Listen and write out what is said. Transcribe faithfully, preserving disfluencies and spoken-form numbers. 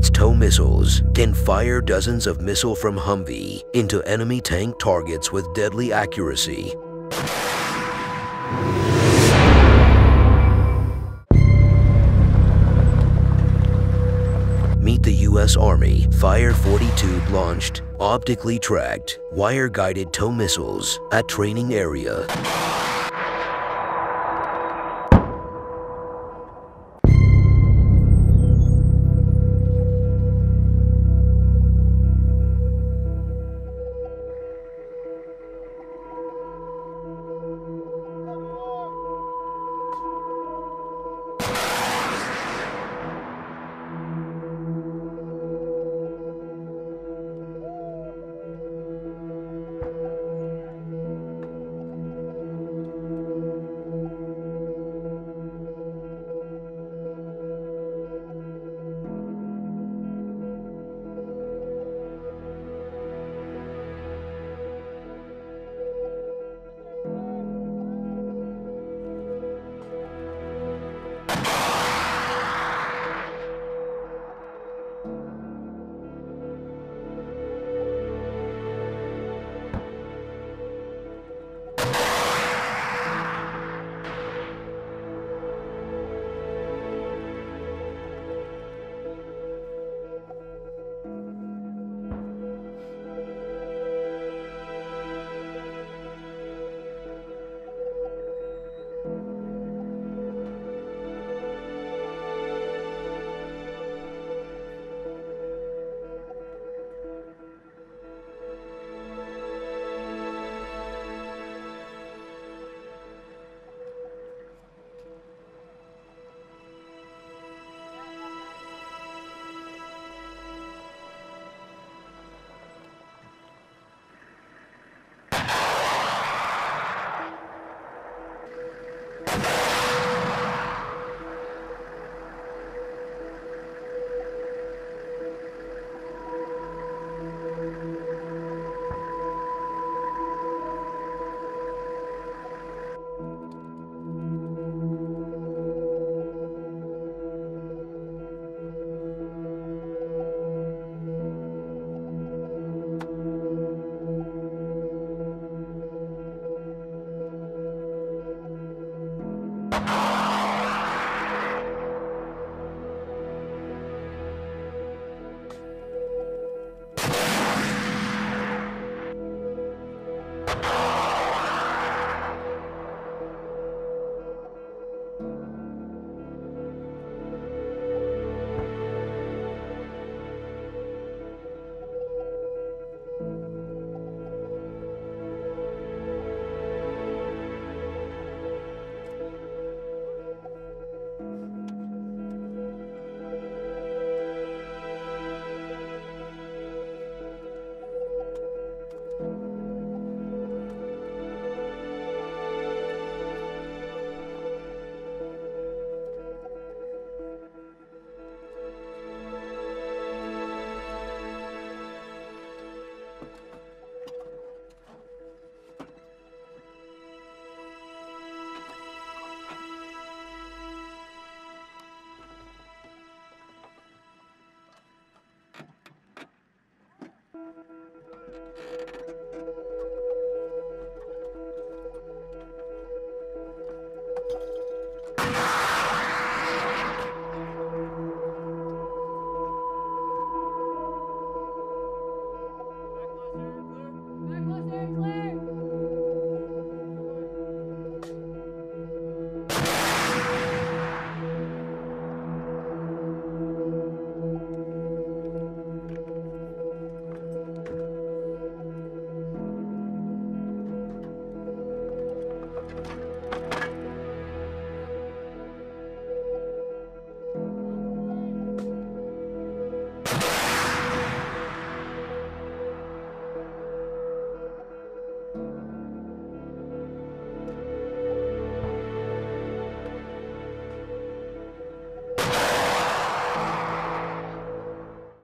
fleet's tow missiles, then fire dozens of missiles from Humvee into enemy tank targets with deadly accuracy. Meet the U S Army Fire forty-two launched, optically tracked, wire-guided tow missiles at training area.